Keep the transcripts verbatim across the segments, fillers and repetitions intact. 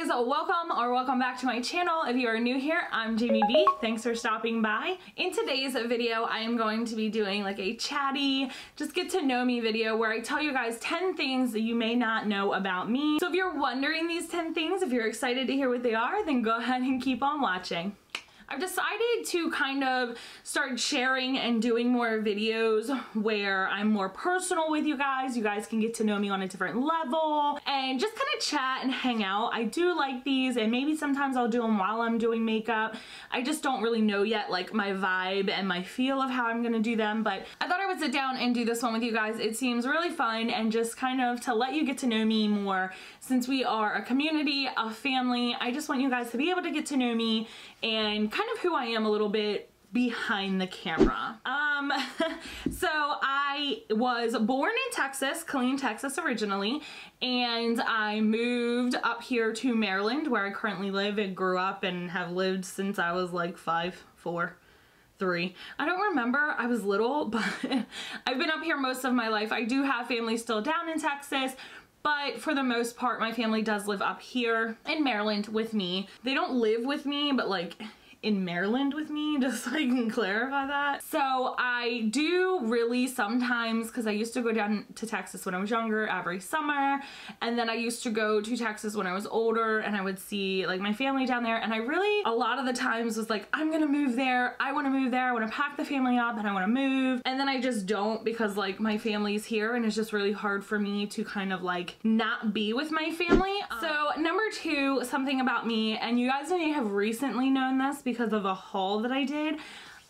guys, welcome or welcome back to my channel. If you are new here, I'm Jamie Bee. Thanks for stopping by. In today's video, I am going to be doing like a chatty, just get to know me video where I tell you guys ten things that you may not know about me. So if you're wondering these ten things, if you're excited to hear what they are, then go ahead and keep on watching. I've decided to kind of start sharing and doing more videos where I'm more personal with you guys. You guys can get to know me on a different level and just kind of chat and hang out. I do like these, and maybe sometimes I'll do them while I'm doing makeup. I just don't really know yet like my vibe and my feel of how I'm gonna do them, but I thought I would sit down and do this one with you guys. It seems really fun and just kind of to let you get to know me more. Since we are a community, a family, I just want you guys to be able to get to know me and kind of who I am a little bit behind the camera. Um, so I was born in Texas, Killeen, Texas originally, and I moved up here to Maryland where I currently live and grew up and have lived since I was like five, four, three. I don't remember, I was little, but I've been up here most of my life. I do have family still down in Texas, but for the most part, my family does live up here in Maryland with me. They don't live with me, but like in Maryland with me, just so I can clarify that. So I do really sometimes, because I used to go down to Texas when I was younger every summer, and then I used to go to Texas when I was older, and I would see like my family down there, and I really a lot of the times was like, I'm gonna move there, I want to move there, I want to pack the family up and I want to move, and then I just don't, because like my family's here and it's just really hard for me to kind of like not be with my family. So number two, something about me, and you guys may have recently known this because of a haul that I did.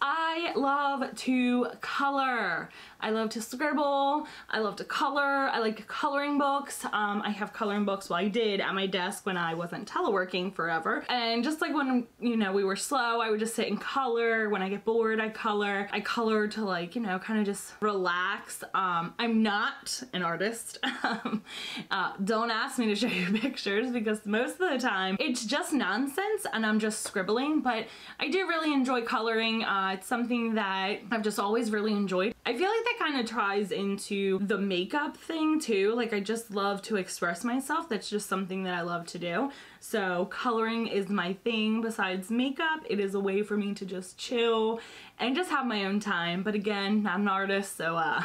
I love to color. I love to scribble. I love to color. I like coloring books. Um, I have coloring books, well I did, at my desk when I wasn't teleworking forever. And just like when, you know, we were slow, I would just sit and color. When I get bored, I color. I color to like, you know, kind of just relax. Um, I'm not an artist. um, uh, don't ask me to show you pictures because most of the time it's just nonsense and I'm just scribbling, but I do really enjoy coloring. Um, Uh, it's something that I've just always really enjoyed. I feel like that kind of ties into the makeup thing too. Like I just love to express myself. That's just something that I love to do. So coloring is my thing. Besides makeup, it is a way for me to just chill and just have my own time. But again, I'm an artist, so uh,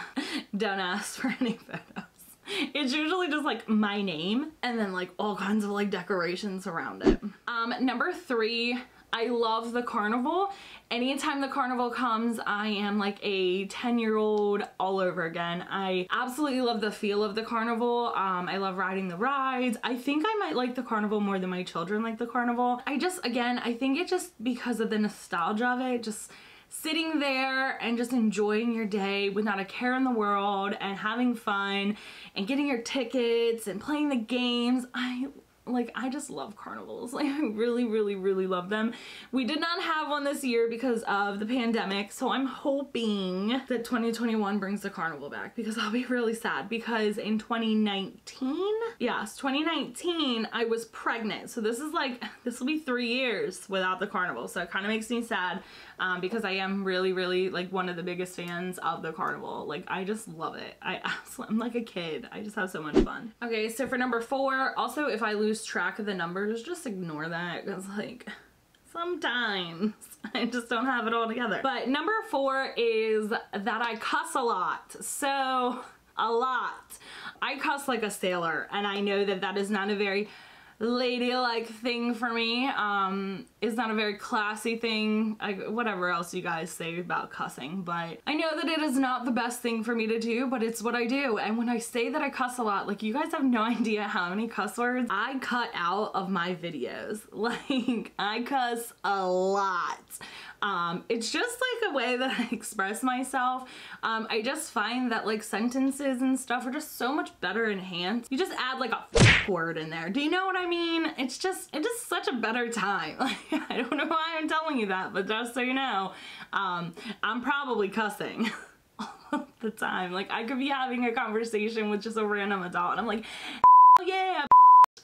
don't ask for any photos. It's usually just like my name and then like all kinds of like decorations around it. Um, number three, I love the carnival. Anytime the carnival comes, I am like a ten year old all over again. I absolutely love the feel of the carnival. Um, I love riding the rides. I think I might like the carnival more than my children like the carnival. I just, again, I think it's just because of the nostalgia of it, just sitting there and just enjoying your day with not a care in the world and having fun and getting your tickets and playing the games. I Like, I just love carnivals. Like, I really, really, really love them. We did not have one this year because of the pandemic, so I'm hoping that twenty twenty-one brings the carnival back, because I'll be really sad, because in twenty nineteen, yes, twenty nineteen, I was pregnant. So this is like, this will be three years without the carnival, so it kind of makes me sad um, because I am really, really, like, one of the biggest fans of the carnival. Like, I just love it. I absolutely, I'm like a kid. I just have so much fun. Okay, so for number four, also, if I lose track of the numbers, just ignore that, because like sometimes I just don't have it all together. But number four is that I cuss a lot. So a lot. I cuss like a sailor, and I know that that is not a very ladylike thing for me. Um, it's not a very classy thing, I, whatever else you guys say about cussing, but I know that it is not the best thing for me to do, but it's what I do. And when I say that I cuss a lot, like, you guys have no idea how many cuss words I cut out of my videos. Like, I cuss a lot. Um, it's just like a way that I express myself. Um, I just find that like sentences and stuff are just so much better enhanced. You just add like a f word in there. Do you know what I mean? It's just, it's just such a better time. Like, I don't know why I'm telling you that, but just so you know, um, I'm probably cussing all the time. Like, I could be having a conversation with just a random adult and I'm like, hell yeah,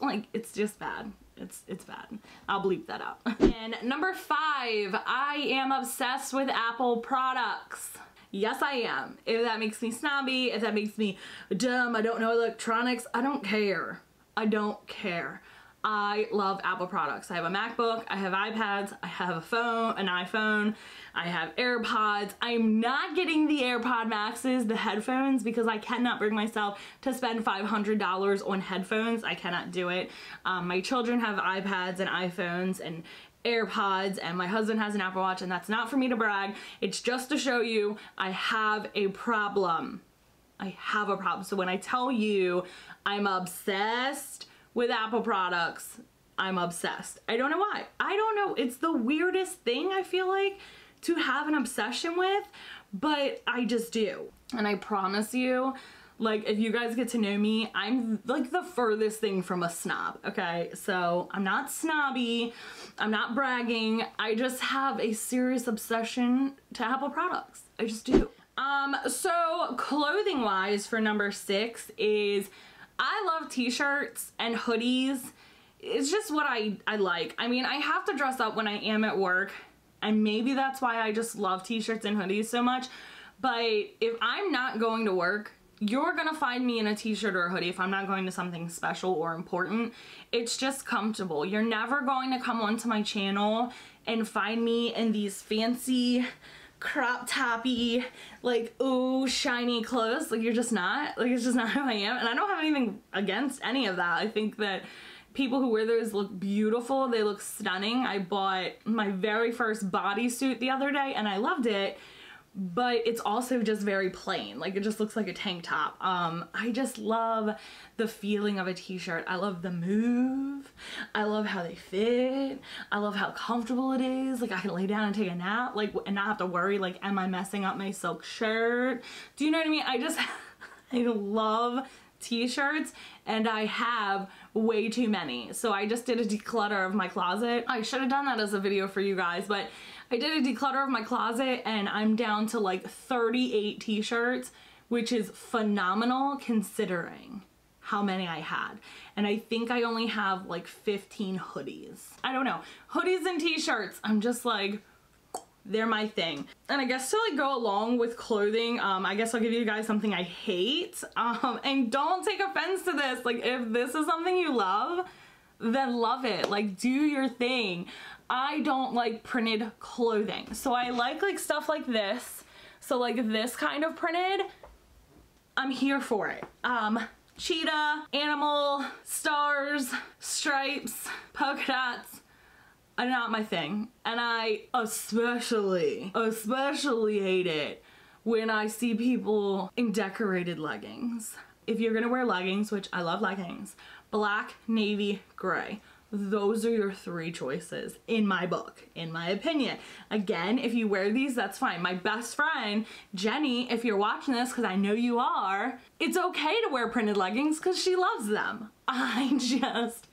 like, it's just bad. It's, it's bad. I'll bleep that out. And number five, I am obsessed with Apple products. Yes, I am. If that makes me snobby, if that makes me dumb, I don't know electronics, I don't care. I don't care. I love Apple products. I have a MacBook, I have iPads, I have a phone, an iPhone, I have AirPods. I'm not getting the AirPod Maxes, the headphones, because I cannot bring myself to spend five hundred dollars on headphones. I cannot do it. Um, my children have iPads and iPhones and AirPods, and my husband has an Apple Watch, and that's not for me to brag. It's just to show you I have a problem. I have a problem. So when I tell you I'm obsessed with Apple products, I'm obsessed. I don't know why. I don't know. It's the weirdest thing, I feel like, to have an obsession with, but I just do. And I promise you, like, if you guys get to know me, I'm like the furthest thing from a snob, okay? So I'm not snobby, I'm not bragging, I just have a serious obsession to Apple products. I just do. Um, so clothing wise for number six is I love t-shirts and hoodies. It's just what I, I like. I mean, I have to dress up when I am at work, and maybe that's why I just love t-shirts and hoodies so much. But if I'm not going to work, you're gonna find me in a t-shirt or a hoodie if I'm not going to something special or important. It's just comfortable. You're never going to come onto my channel and find me in these fancy crop toppy, like, ooh, shiny clothes. Like, you're just not. Like, it's just not who I am. And I don't have anything against any of that. I think that people who wear those look beautiful. They look stunning. I bought my very first bodysuit the other day and I loved it. But it's also just very plain. Like, it just looks like a tank top. Um, I just love the feeling of a t-shirt. I love the move. I love how they fit. I love how comfortable it is. Like, I can lay down and take a nap, like, and not have to worry, like, am I messing up my silk shirt? Do you know what I mean? I just, I love t-shirts, and I have way too many. So I just did a declutter of my closet. I should have done that as a video for you guys, but I did a declutter of my closet and I'm down to like thirty-eight t-shirts, which is phenomenal considering how many I had. And I think I only have like fifteen hoodies. I don't know. Hoodies and t-shirts, I'm just like, they're my thing. And I guess to like go along with clothing, um, I guess I'll give you guys something I hate. Um, and don't take offense to this. Like, if this is something you love, then love it. Like, do your thing. I don't like printed clothing. So I like like stuff like this. So like this kind of printed, I'm here for it. Um, cheetah, animal, stars, stripes, polka dots, are not my thing. And I especially, especially hate it when I see people in decorated leggings. If you're gonna wear leggings, which I love leggings, black, navy, gray. Those are your three choices in my book, in my opinion. Again, if you wear these, that's fine. My best friend, Jenny, if you're watching this, because I know you are, it's okay to wear printed leggings because she loves them. I just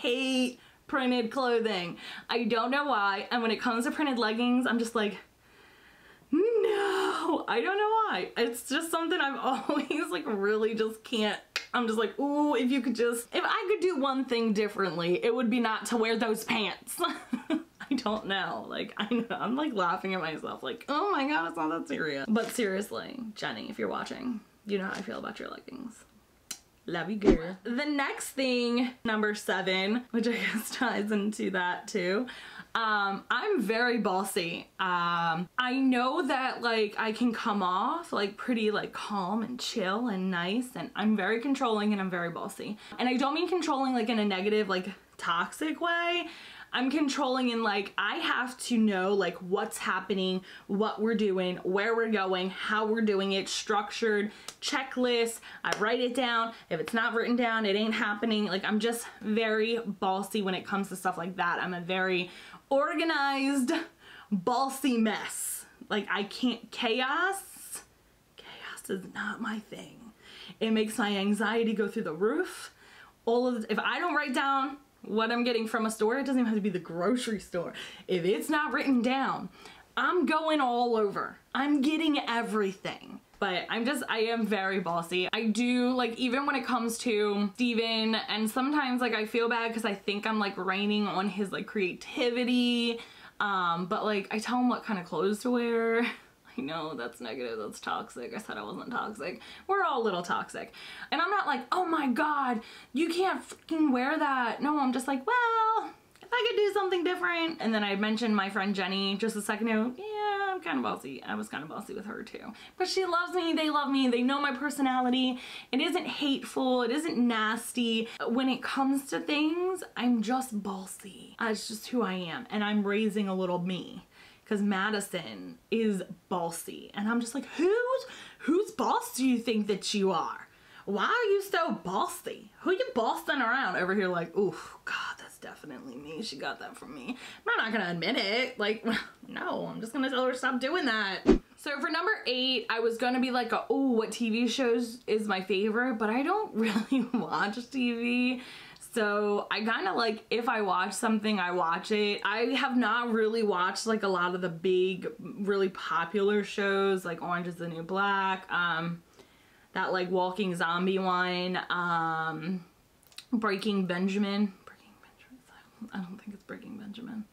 hate printed clothing. I don't know why. And when it comes to printed leggings, I'm just like, no, I don't know why. It's just something I've always like really just can't. I'm just like, ooh, if you could just, if I could do one thing differently, it would be not to wear those pants. I don't know. Like, I know, I'm like laughing at myself. Like, oh my God, it's not that serious. But seriously, Jenny, if you're watching, you know how I feel about your leggings. Love you, girl. The next thing, number seven, which I guess ties into that too. Um, I'm very bossy. Um, I know that like I can come off like pretty like calm and chill and nice, and I'm very controlling and I'm very bossy. And I don't mean controlling like in a negative, like toxic way. I'm controlling in like, I have to know like what's happening, what we're doing, where we're going, how we're doing it, structured, checklist, I write it down. If it's not written down, it ain't happening. Like, I'm just very bossy when it comes to stuff like that. I'm a very organized, bossy mess. Like, I can't, chaos, chaos is not my thing. It makes my anxiety go through the roof. All of the, if I don't write down what I'm getting from a store, it doesn't even have to be the grocery store. If it's not written down, I'm going all over. I'm getting everything. But I'm just, I am very bossy. I do, like, even when it comes to Steven, and sometimes, like, I feel bad because I think I'm, like, raining on his, like, creativity. Um, but, like, I tell him what kind of clothes to wear. I know that's negative, that's toxic. I said I wasn't toxic. We're all a little toxic. And I'm not like, oh my God, you can't fucking wear that. No, I'm just like, well, if I could do something different. And then I mentioned my friend Jenny just a second ago. Yeah, I'm kind of bossy. I was kind of bossy with her too. But she loves me, they love me, they know my personality. It isn't hateful, it isn't nasty. When it comes to things, I'm just bossy. That's just who I am. And I'm raising a little me. Because Madison is bossy. And I'm just like, who's, whose boss do you think that you are? Why are you so bossy? Who you bossing around over here like, oof, God, that's definitely me. She got that from me. I'm not gonna admit it. Like, no, I'm just gonna tell her stop doing that. So for number eight, I was gonna be like, oh, what T V shows is my favorite? But I don't really watch T V. So I kind of like, if I watch something, I watch it. I have not really watched like a lot of the big, really popular shows like Orange is the New Black, um, that like walking zombie one, um, Breaking Benjamin. Breaking Benjamin, I don't think it's Breaking Benjamin.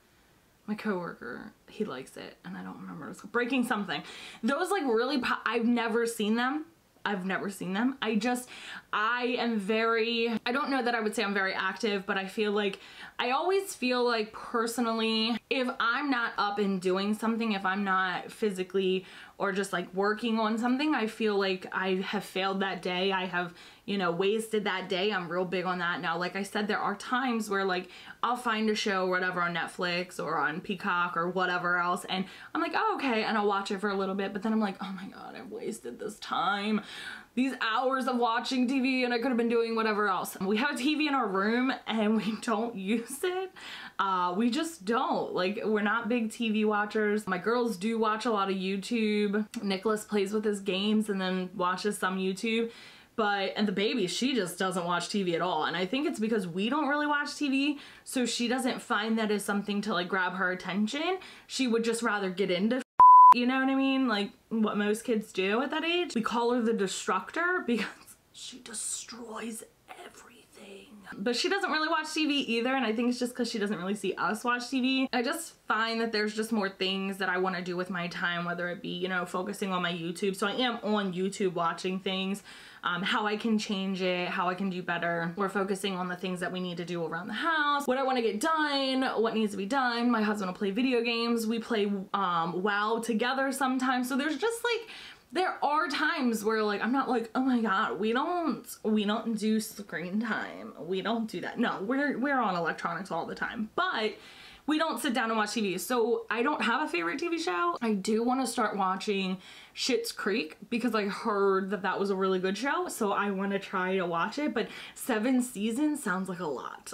My coworker, he likes it and I don't remember. It's Breaking something. Those like really, po I've never seen them. I've never seen them. I just, I am very, I don't know that I would say I'm very active, but I feel like, I always feel like personally, if I'm not up and doing something, if I'm not physically or just like working on something, I feel like I have failed that day. I have, you know, wasted that day. I'm real big on that now. Like I said, there are times where like I'll find a show or whatever on Netflix or on Peacock or whatever else. And I'm like, oh, okay. And I'll watch it for a little bit, but then I'm like, oh my God, I've wasted this time. These hours of watching T V and I could have been doing whatever else. We have a T V in our room and we don't use it. Uh, we just don't. Like, we're not big T V watchers. My girls do watch a lot of YouTube. Nicholas plays with his games and then watches some YouTube. But, and the baby, she just doesn't watch T V at all. And I think it's because we don't really watch T V, so she doesn't find that as something to like grab her attention. She would just rather get into you know what I mean? Like what most kids do at that age. We call her the destructor because she destroys everything. But she doesn't really watch T V either, and I think it's just because she doesn't really see us watch T V. I just find that there's just more things that I want to do with my time, whether it be, you know, focusing on my YouTube. So I am on YouTube watching things, um, how I can change it, how I can do better. We're focusing on the things that we need to do around the house, what I want to get done, what needs to be done. My husband will play video games. We play um, WoW together sometimes. So there's just like, there are times where like, I'm not like, oh my God, we don't, we don't do screen time. We don't do that. No, we're, we're on electronics all the time, but we don't sit down and watch T V. So I don't have a favorite T V show. I do want to start watching Schitt's Creek because I heard that that was a really good show. So I want to try to watch it, but seven seasons sounds like a lot.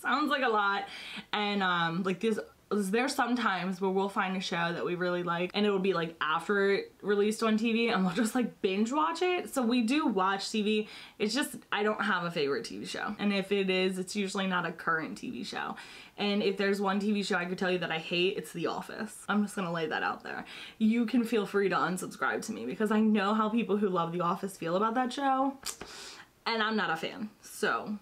Sounds like a lot. And um, like this, there's sometimes where we'll find a show that we really like and it'll be like after it released on T V and we'll just like binge watch it. So we do watch T V. It's just, I don't have a favorite T V show. And if it is, it's usually not a current T V show. And if there's one T V show I could tell you that I hate, it's The Office. I'm just gonna lay that out there. You can feel free to unsubscribe to me because I know how people who love The Office feel about that show. And I'm not a fan, so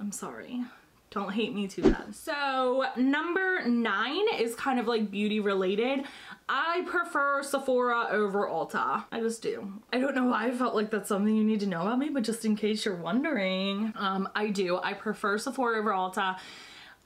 I'm sorry. Don't hate me too bad. So number nine is kind of like beauty related. I prefer Sephora over Ulta. I just do. I don't know why I felt like that's something you need to know about me, but just in case you're wondering, um, I do. I prefer Sephora over Ulta.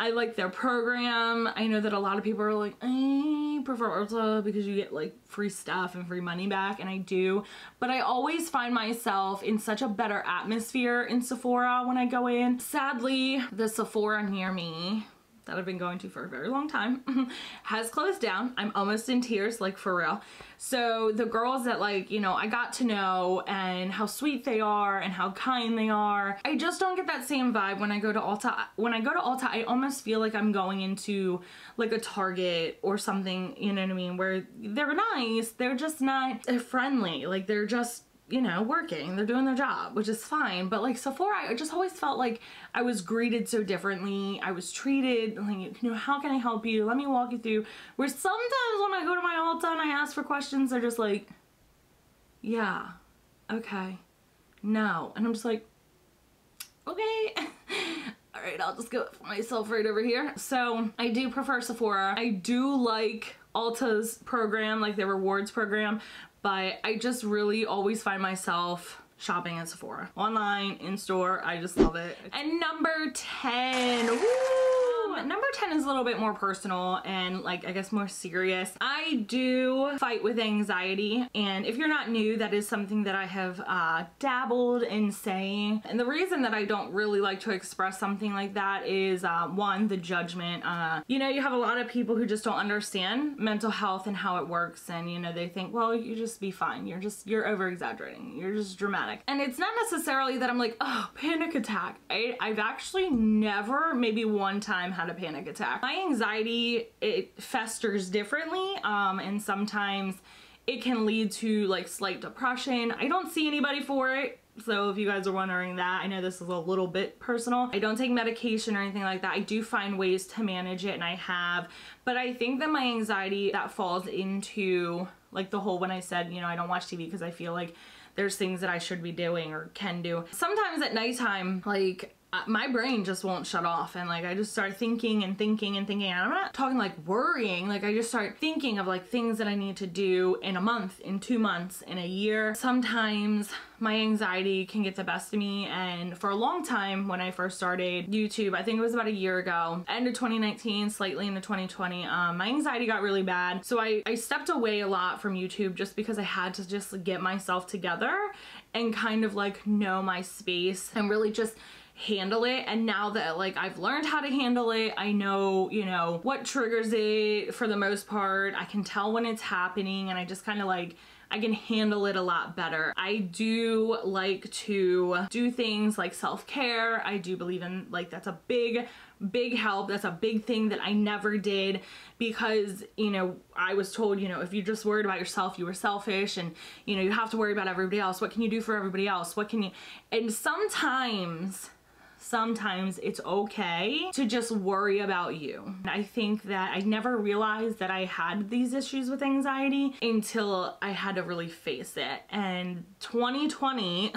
I like their program. I know that a lot of people are like, I prefer Ulta because you get like free stuff and free money back, and I do. But I always find myself in such a better atmosphere in Sephora when I go in. Sadly, the Sephora near me that I've been going to for a very long time has closed down. I'm almost in tears, like for real. So the girls that like, you know, I got to know and how sweet they are and how kind they are, I just don't get that same vibe when I go to Ulta. When I go to Ulta, I almost feel like I'm going into like a Target or something, you know what I mean? Where they're nice, they're just not, they're friendly. Like they're just, you know, working, they're doing their job, which is fine. But like Sephora, I just always felt like I was greeted so differently. I was treated like, you know, how can I help you? Let me walk you through. Where sometimes when I go to my Ulta and I ask for questions, they're just like, yeah, okay, no. And I'm just like, okay. All right, I'll just go for myself right over here. So I do prefer Sephora. I do like Ulta's program, like their rewards program, but I just really always find myself shopping at Sephora. Online, in store, I just love it. And number ten, woo! Um, number ten is a little bit more personal and like, I guess more serious. I do fight with anxiety, and if you're not new, that is something that I have uh, dabbled in saying. And the reason that I don't really like to express something like that is uh, one, the judgment. Uh, you know, you have a lot of people who just don't understand mental health and how it works, and you know, they think, well, you just be fine. You're just, you're over exaggerating. You're just dramatic. And it's not necessarily that I'm like, oh, panic attack. I, I've actually never, maybe one time, had a panic attack. My anxiety, it festers differently, um, and sometimes it can lead to like slight depression. I don't see anybody for it. So if you guys are wondering that, I know this is a little bit personal. I don't take medication or anything like that. I do find ways to manage it, and I have. But I think that my anxiety, that falls into like the whole, when I said, you know, I don't watch T V because I feel like there's things that I should be doing or can do. Sometimes at nighttime, like, my brain just won't shut off, and like I just start thinking and thinking and thinking, and I'm not talking like worrying, like I just start thinking of like things that I need to do in a month, in two months, in a year. Sometimes my anxiety can get the best of me, and for a long time when I first started YouTube, I think it was about a year ago, end of twenty nineteen, slightly into twenty twenty, um, my anxiety got really bad. So I, I stepped away a lot from YouTube just because I had to just get myself together and kind of like know my space and really just handle it. And now that like I've learned how to handle it, I know, you know, what triggers it for the most part. I can tell when it's happening, and I just kind of like, I can handle it a lot better. I do like to do things like self-care. I do believe in like, that's a big, big help. That's a big thing that I never did because, you know, I was told, you know, if you're just worried about yourself, you were selfish, and, you know, you have to worry about everybody else. What can you do for everybody else? What can you, and sometimes Sometimes it's okay to just worry about you. And I think that I never realized that I had these issues with anxiety until I had to really face it. And twenty twenty,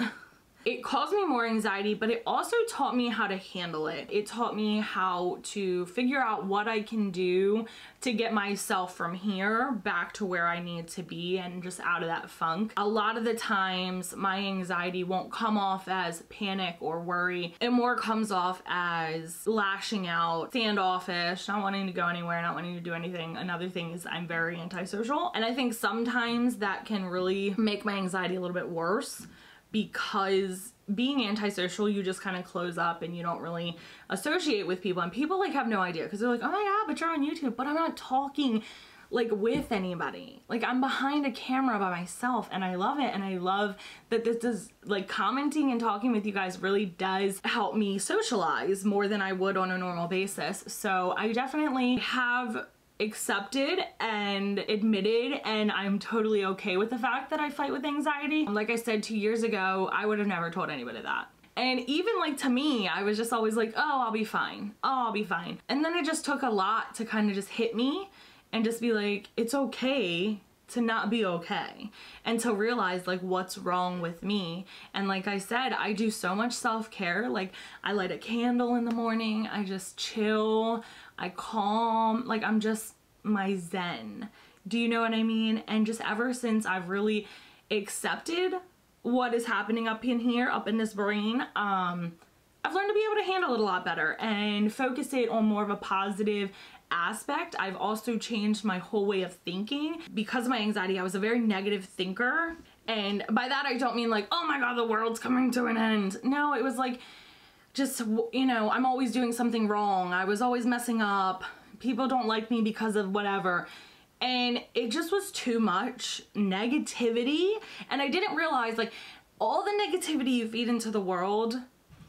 it caused me more anxiety, but it also taught me how to handle it. It taught me how to figure out what I can do to get myself from here back to where I need to be and just out of that funk. A lot of the times my anxiety won't come off as panic or worry. It more comes off as lashing out, standoffish, not wanting to go anywhere, not wanting to do anything. Another thing is I'm very antisocial. And I think sometimes that can really make my anxiety a little bit worse, because being antisocial, you just kind of close up and you don't really associate with people, and people like have no idea because they're like, oh my god, but you're on YouTube. But I'm not talking like with anybody, like I'm behind a camera by myself, and I love it, and I love that this does, like commenting and talking with you guys really does help me socialize more than I would on a normal basis. So I definitely have accepted and admitted, and I'm totally okay with the fact that I fight with anxiety. Like I said two years ago, I would have never told anybody that. And even like to me, I was just always like, oh, I'll be fine. Oh, I'll be fine. And then it just took a lot to kind of just hit me and just be like, it's okay to not be okay, and to realize like what's wrong with me. And like I said, I do so much self-care. Like I light a candle in the morning, I just chill, I calm, like I'm just my zen. Do you know what I mean? And just ever since I've really accepted what is happening up in here, up in this brain, um, I've learned to be able to handle it a lot better and focus it on more of a positive aspect. I've also changed my whole way of thinking. Because of my anxiety, I was a very negative thinker. And by that, I don't mean like, oh my God, the world's coming to an end. No, it was like, just, you know, I'm always doing something wrong. I was always messing up. People don't like me because of whatever. And it just was too much negativity. And I didn't realize like all the negativity you feed into the world,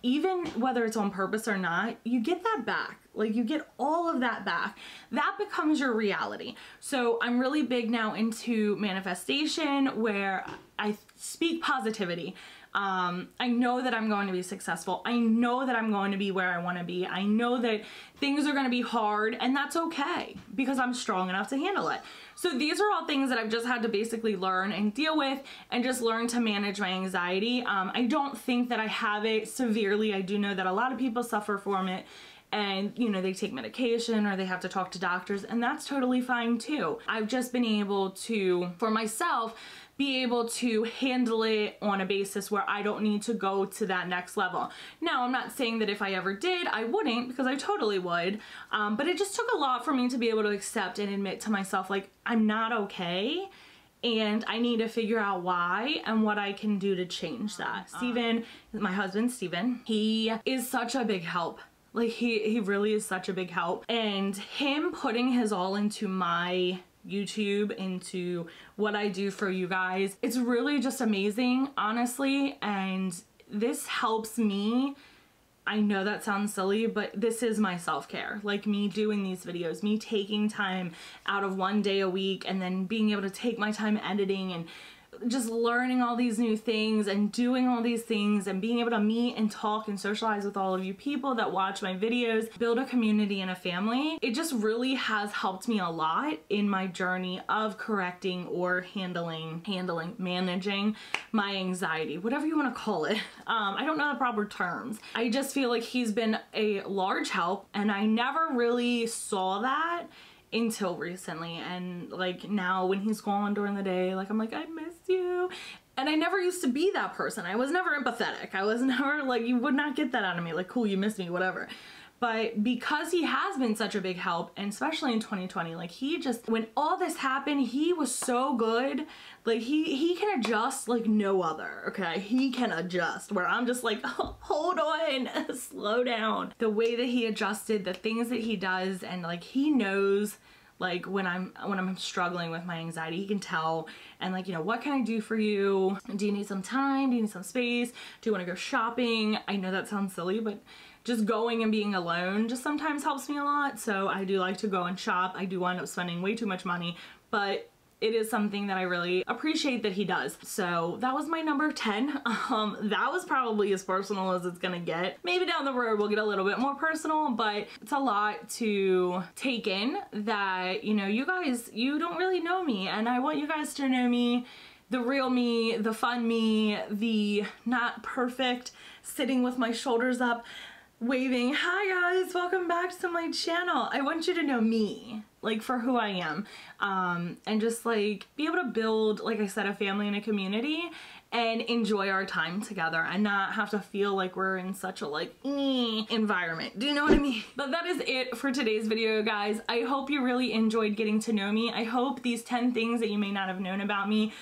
even whether it's on purpose or not, you get that back. Like you get all of that back. That becomes your reality. So I'm really big now into manifestation, where I speak positivity. Um, I know that I'm going to be successful. I know that I'm going to be where I want to be. I know that things are going to be hard, and that's okay because I'm strong enough to handle it. So these are all things that I've just had to basically learn and deal with, and just learn to manage my anxiety. Um, I don't think that I have it severely. I do know that a lot of people suffer from it. and, you know, they take medication or they have to talk to doctors, and that's totally fine too. I've just been able to, for myself, be able to handle it on a basis where I don't need to go to that next level. Now, I'm not saying that if I ever did, I wouldn't, because I totally would, um, but it just took a lot for me to be able to accept and admit to myself, like, I'm not okay, and I need to figure out why and what I can do to change that. Uh, Steven, my husband, Steven, he is such a big help. Like, he, he really is such a big help. And him putting his all into my YouTube, into what I do for you guys, it's really just amazing, honestly. And this helps me. I know that sounds silly, but this is my self-care. Like, me doing these videos, me taking time out of one day a week and then being able to take my time editing and just learning all these new things and doing all these things and being able to meet and talk and socialize with all of you people that watch my videos, build a community and a family. It just really has helped me a lot in my journey of correcting or handling, handling, managing my anxiety, whatever you want to call it. Um, I don't know the proper terms. I just feel like he's been a large help, and I never really saw that until recently. And like, now when he's gone during the day, like, I'm like, I miss you. And I never used to be that person. I was never empathetic. I was never like, you would not get that out of me. Like, cool, you miss me, whatever. But because he has been such a big help, and especially in twenty twenty, like, he just, when all this happened, he was so good. Like, he, he can adjust like no other, okay? He can adjust, where I'm just like, oh, hold on, slow down. The way that he adjusted, the things that he does, and like, he knows, like, when I'm when I'm struggling with my anxiety, he can tell. And like, you know, what can I do for you? Do you need some time? Do you need some space? Do you want to go shopping? I know that sounds silly, but just going and being alone just sometimes helps me a lot. So I do like to go and shop. I do wind up spending way too much money, but it is something that I really appreciate that he does. So that was my number ten. Um, that was probably as personal as it's gonna get. Maybe down the road we'll get a little bit more personal, but it's a lot to take in that, you know, you guys, you don't really know me, and I want you guys to know me, the real me, the fun me, the not perfect, sitting with my shoulders up, waving, hi guys, welcome back to my channel. I want you to know me, like, for who I am, um, and just like be able to build, like I said, a family and a community and enjoy our time together and not have to feel like we're in such a like mm, environment. Do you know what I mean? But that is it for today's video, guys. I hope you really enjoyed getting to know me. I hope these ten things that you may not have known about me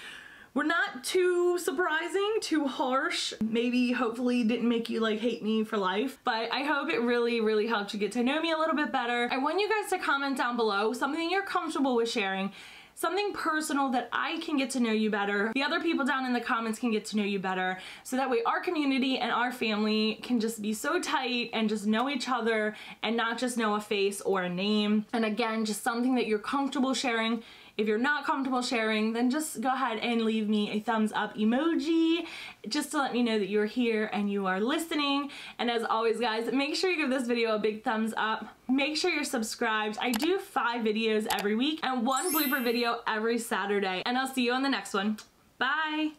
were not too surprising, too harsh, maybe hopefully didn't make you like hate me for life, but I hope it really, really helped you get to know me a little bit better. I want you guys to comment down below something you're comfortable with sharing, something personal that I can get to know you better, the other people down in the comments can get to know you better, so that way our community and our family can just be so tight and just know each other and not just know a face or a name. And again, just something that you're comfortable sharing. If you're not comfortable sharing, then just go ahead and leave me a thumbs up emoji just to let me know that you're here and you are listening. And as always, guys, make sure you give this video a big thumbs up. Make sure you're subscribed. I do five videos every week and one blooper video every Saturday. And I'll see you on the next one. Bye.